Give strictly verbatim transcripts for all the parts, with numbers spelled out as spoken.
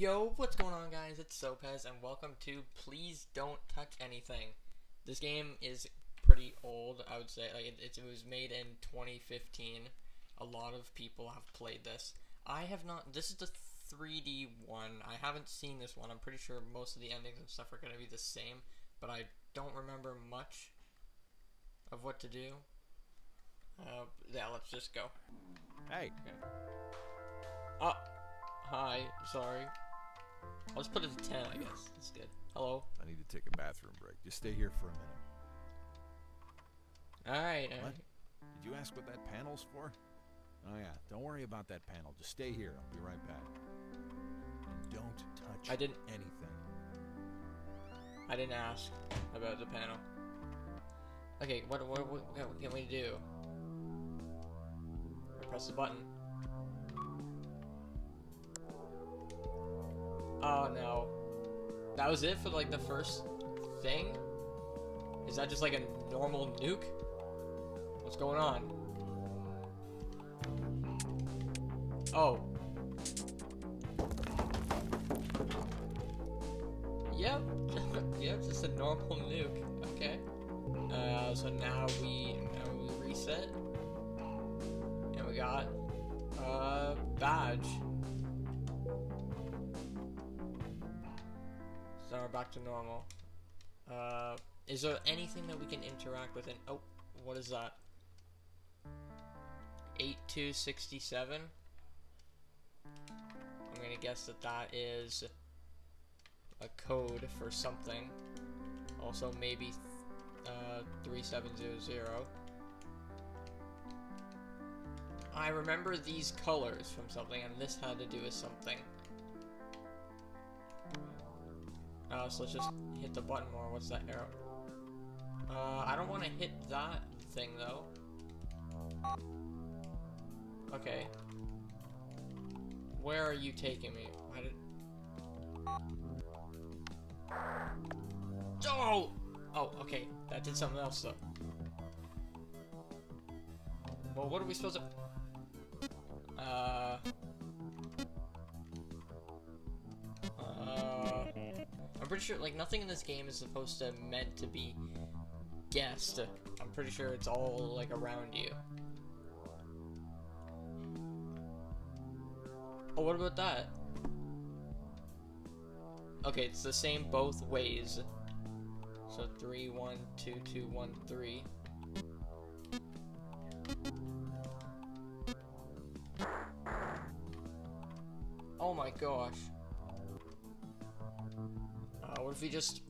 Yo, what's going on, guys? It's Sopez, and welcome to Please Don't Touch Anything. This game is pretty old, I would say. Like it, it, it was made in twenty fifteen. A lot of people have played this. I have not. This is the three D one. I haven't seen this one. I'm pretty sure most of the endings and stuff are going to be the same, but I don't remember much of what to do. Uh, yeah, let's just go. Hey. Oh. Uh, Hi, sorry. I'll just put it to ten, I guess. That's good. Hello. I need to take a bathroom break. Just stay here for a minute. Alright. What? Did you ask what that panel's for? Oh yeah, don't worry about that panel. Just stay here. I'll be right back. And don't touch I didn't, anything. I didn't ask about the panel. Okay, what, what, what, what can we do? I press the button. Oh no. That was it for like the first thing? Is that just like a normal nuke? What's going on? Oh. Yep. Yep, just a normal nuke. Okay. Uh, so now we, now we reset. And we got a badge. So we're back to normal. Uh, is there anything that we can interact with? And oh, what is that? eighty-two sixty-seven. I'm gonna guess that that is a code for something. Also, maybe uh, three seven zero zero. I remember these colors from something, and this had to do with something. Uh, so let's just hit the button more. What's that arrow? Uh, I don't want to hit that thing though. Okay. Where are you taking me? Why did... Oh! Oh, okay. That did something else though. Well, what are we supposed to... Uh... Pretty sure like nothing in this game is supposed to meant to be guessed. I'm pretty sure it's all like around you. Oh, what about that? Okay, it's the same both ways. So three one two two one three. Oh my gosh. What if we just...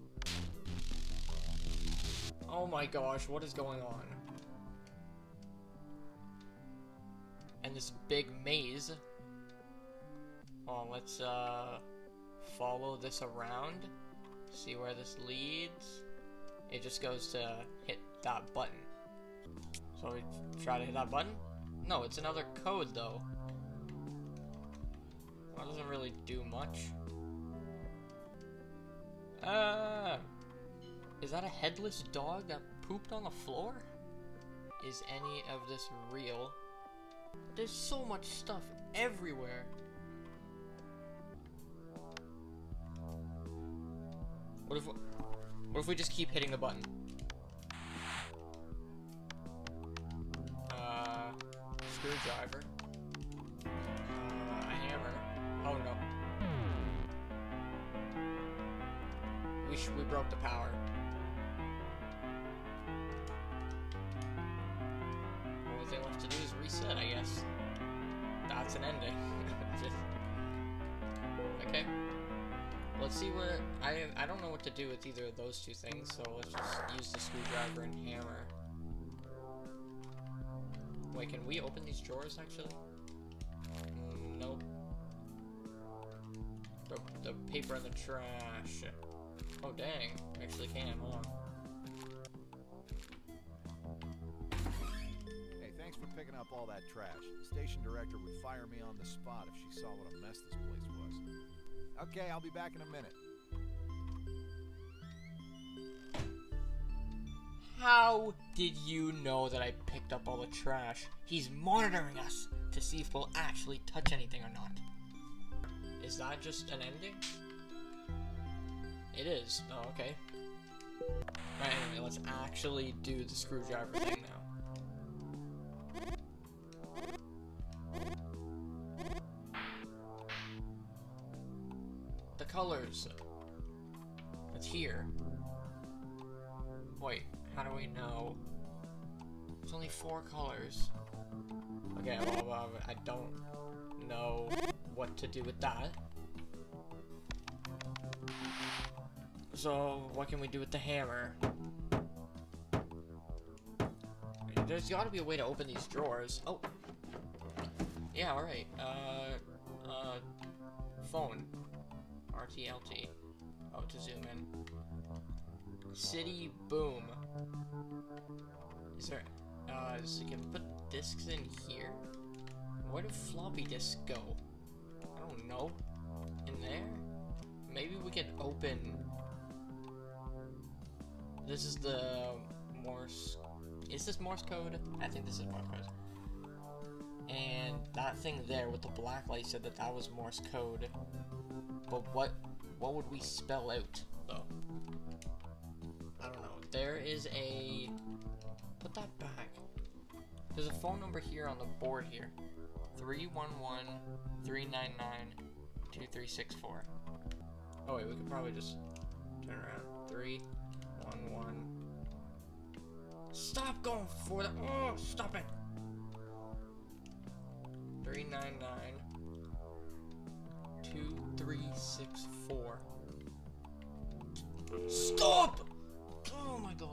Oh my gosh, what is going on? And this big maze. Oh, let's uh, follow this around. See where this leads. It just goes to hit that button. So we try to hit that button? No, it's another code though. Well, it doesn't really do much. Uh, is that a headless dog that pooped on the floor? Is any of this real? There's so much stuff everywhere. What if we, what if we just keep hitting the button? Uh, screwdriver. Uh, a hammer. Oh no. We, sh we broke the power. All they have to do is reset, I guess. That's an ending. Just... Okay. Let's see where... I, I don't know what to do with either of those two things, so let's just use the screwdriver and hammer. Wait, can we open these drawers, actually? Mm, nope. The, the paper in the trash. Oh dang, I actually can, hold on. Hey, thanks for picking up all that trash. The station director would fire me on the spot if she saw what a mess this place was. Okay, I'll be back in a minute. How did you know that I picked up all the trash? He's monitoring us to see if we'll actually touch anything or not. Is that just an ending? It is. Oh, okay. Right, anyway, let's actually do the screwdriver thing now. The colors. It's here. Wait, how do we know? There's only four colors. Okay, well, um, I don't know what to do with that. So, what can we do with the hammer? There's gotta be a way to open these drawers. Oh! Yeah, alright. Uh, uh, phone. R T L T. Oh, to zoom in. City boom. Is there, uh, so you can put discs in here? Where do floppy disks go? I don't know. In there? Maybe we can open... This is the Morse... Is this Morse code? I think this is Morse code. And that thing there with the black light said that that was Morse code. But what what would we spell out, though? I don't know. There is a... Put that back. There's a phone number here on the board here. three one one, three nine nine, two three six four. Oh wait, we could probably just turn around. three one one. Stop going for that. Oh, stop it. three nine nine, two three six four. Stop! Oh my god.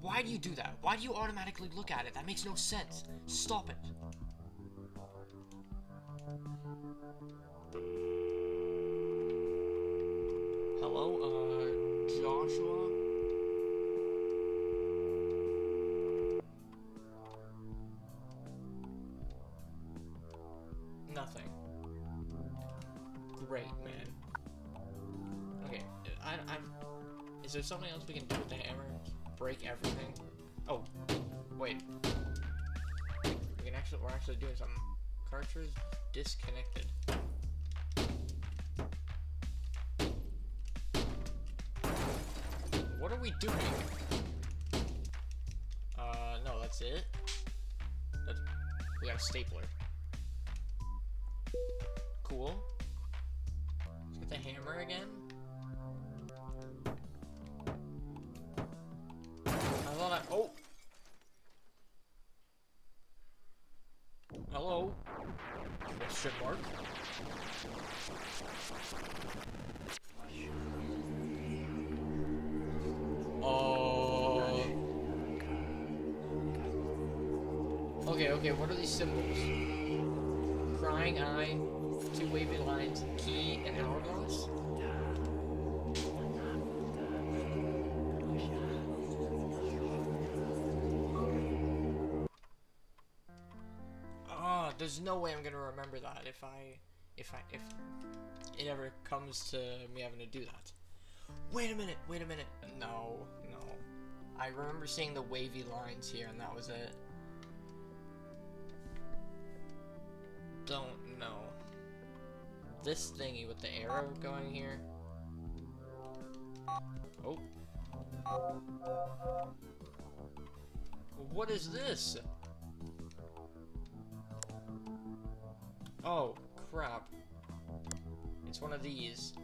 Why do you do that? Why do you automatically look at it? That makes no sense. Stop it. Hello, uh, Joshua? Nothing. Great, man. Okay, I, I'm... Is there something else we can do with the hammer? Break everything. Oh, wait. We can actually, we're actually doing something. Cartridge disconnected. What are we doing? Uh, no, that's it. That's, we got a stapler. Cool. Let's get the hammer again. Oh! Hello? Question mark? Oh. Okay, okay, what are these symbols? Crying eye, two wavy lines, key, and hourglass? There's no way I'm gonna remember that if I, if I, if it ever comes to me having to do that. Wait a minute, wait a minute. No, no. I remember seeing the wavy lines here and that was it. Don't know. This thingy with the arrow going here. Oh. What is this? Oh, crap. It's one of these.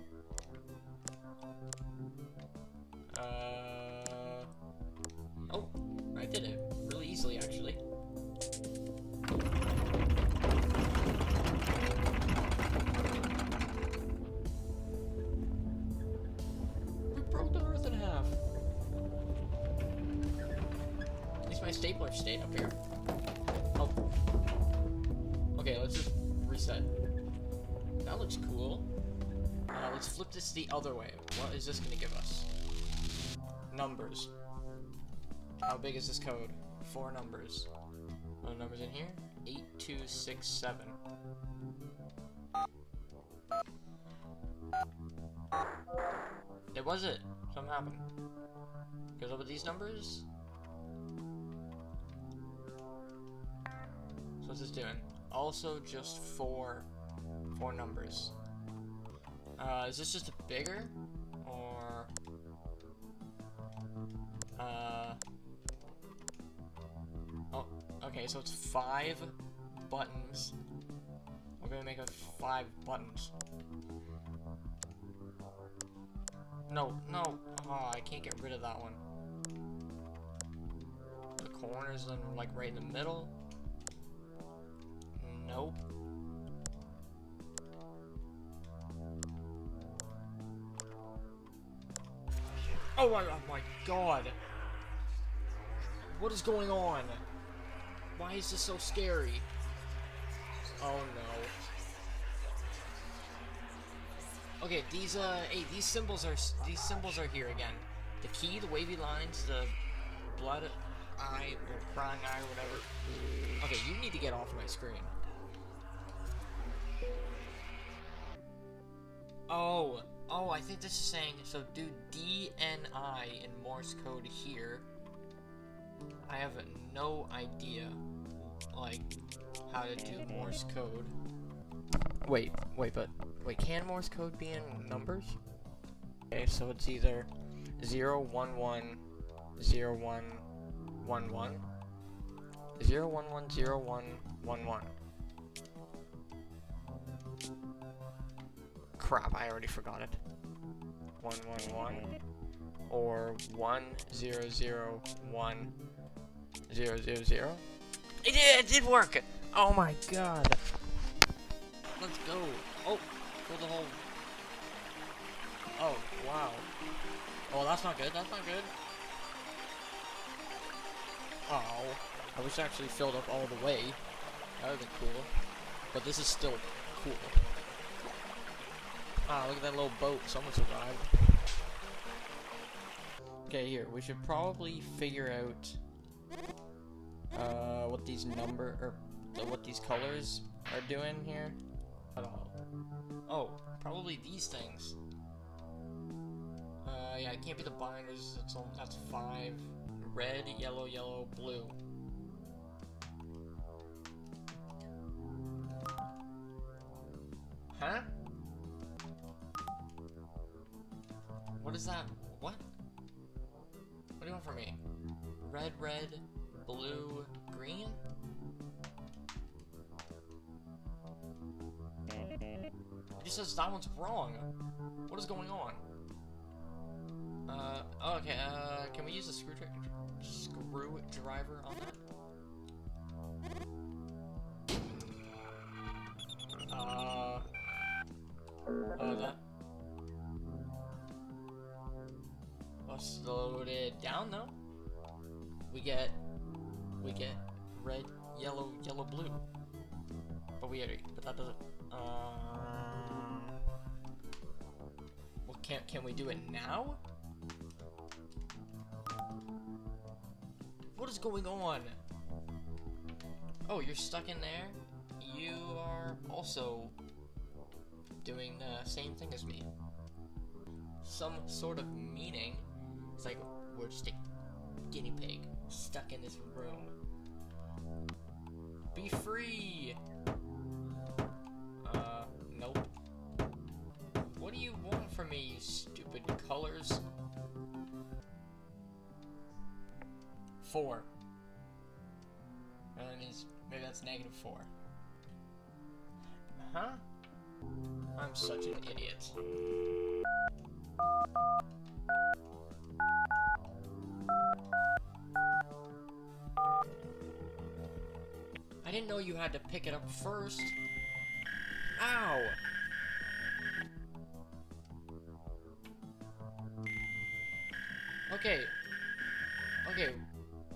Uh... Oh, I did it. Really easily, actually. We broke the earth in half. At least my stapler stayed up here. Oh. Okay, let's just... Set. That looks cool. Uh, let's flip this the other way. What is this gonna give us? Numbers. How big is this code? Four numbers. No numbers in here? Eight, two, six, seven. It was it. Something happened. Goes up with these numbers? So what's this doing? Also just four four numbers. Uh, is this just a bigger? Or... Uh... Oh, okay, so it's five buttons. We're gonna make it five buttons. No, no! Oh, I can't get rid of that one. The corners and like right in the middle. Nope. Oh my, oh my god! What is going on? Why is this so scary? Oh no. Okay, these uh, hey, these symbols are these symbols are here again. The key, the wavy lines, the blood eye, or crying eye, or whatever. Okay, you need to get off my screen. Oh. Oh, I think this is saying, so do D N I in Morse code here. I have no idea, like, how to do Morse code. Wait, wait, but, wait, can Morse code be in numbers? Okay, so it's either zero one one zero one one one, zero one one zero one one one. Crap, I already forgot it. one one one or one zero zero one zero zero zero. It did, it did work! Oh my god. Let's go. Oh, pull the whole. Oh, wow. Oh, that's not good. That's not good. Oh, I wish I actually filled up all the way. That would have been cool. But this is still cool. Ah, look at that little boat. Someone survived. Okay, here. We should probably figure out uh, what these number or uh, what these colors are doing here. I don't know. Oh, probably these things. Uh, yeah, it can't be the binders. It's all, that's five. Red, yellow, yellow, blue. Huh? What is that? What? What do you want from me? Red, red, blue, green? He says that one's wrong. What is going on? Uh, oh, okay, uh, can we use a screw screwdriver on that? Uh, uh, that. Load it down though. We get, we get red, yellow, yellow, blue. But we already, but that doesn't. Um. Well, can can we do it now? What is going on? Oh, you're stuck in there. You are also doing the same thing as me. Some sort of meaning. It's like, we're just a guinea pig, stuck in this room. Be free! Uh, nope. What do you want from me, you stupid colors? Four. That means, maybe that's negative four. Huh? I'm such an idiot. I didn't know you had to pick it up first. Ow! Okay. Okay.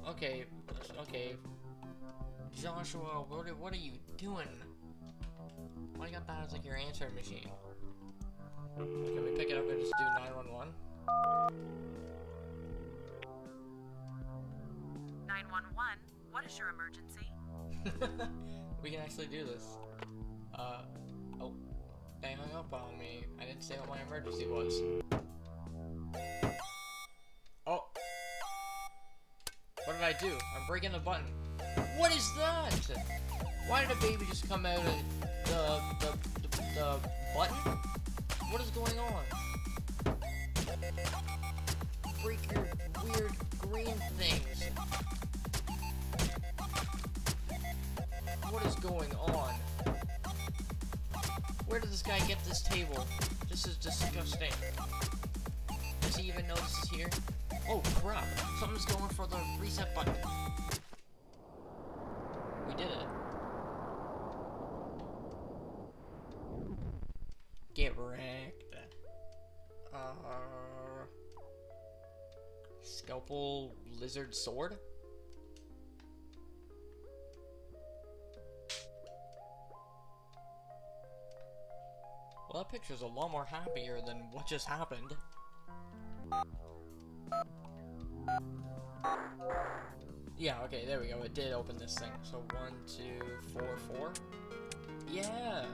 Okay. Okay. Joshua, what are, what are you doing? Why you got that as like your answering machine? Can we pick it up and just do nine one one? nine one one, what is your emergency? We can actually do this. Uh, oh, they hung up on me. I didn't say what my emergency was. Oh. What did I do? I'm breaking the button. What is that? Why did a baby just come out of the, the, the the button? What is going on? Freak your weird green things. What is going on? Where did this guy get this table? This is disgusting. Does he even know this is here? Oh crap, something's going for the reset button. We did it. Get wrecked. Uh, scalpel lizard sword? Well, that picture's a lot more happier than what just happened. Yeah, okay, there we go. It did open this thing. So, one, two, four, four. Yeah!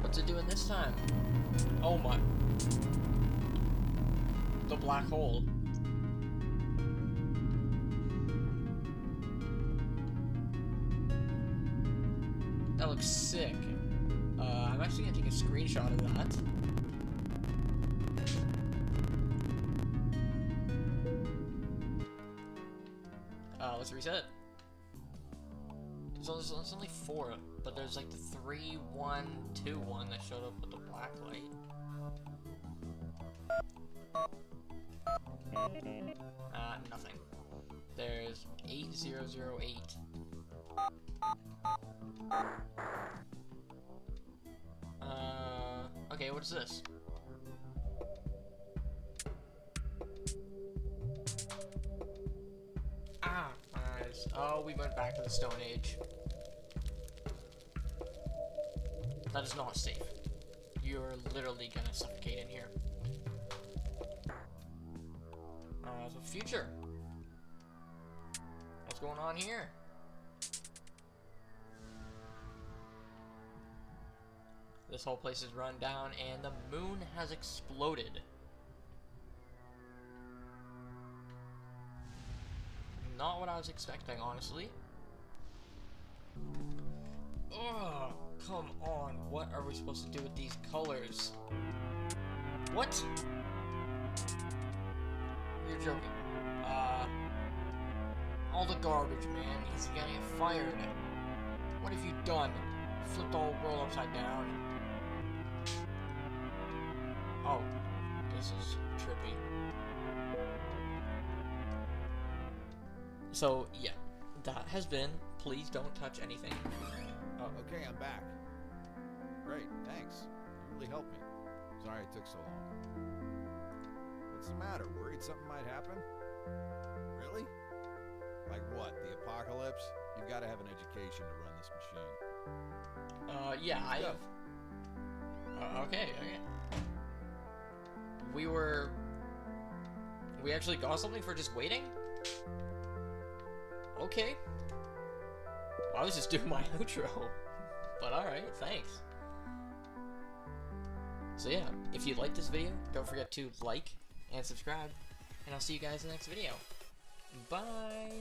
What's it doing this time? Oh my. The black hole. That looks sick. Uh, I'm actually gonna take a screenshot of that. Uh, let's reset. So there's, there's only four, but there's like the three, one, two, one that showed up with the black light. Uh, nothing. There's eight zero zero eight. Uh, okay, what is this? Ah, nice. Oh, we went back to the Stone Age. That is not safe. You're literally gonna suffocate in here. Uh, so future. What's going on here? This whole place is run down, and the moon has exploded. Not what I was expecting, honestly. Oh, come on. What are we supposed to do with these colors? What? You're joking. Uh, all the garbage, man. He's gonna get fired. What have you done? Flipped the whole world upside down. Oh, this is trippy. So, yeah, that has been Please Don't Touch Anything. Oh, okay, I'm back. Great, thanks. You really helped me. Sorry it took so long. What's the matter? Worried something might happen? Really? Like what, the apocalypse? You've got to have an education to run this machine. Uh, yeah, I have. Uh, okay, okay. We were... We actually got something for just waiting? Okay. Well, I was just doing my outro. But alright, thanks. So yeah, if you liked this video, don't forget to like and subscribe. And I'll see you guys in the next video. Bye!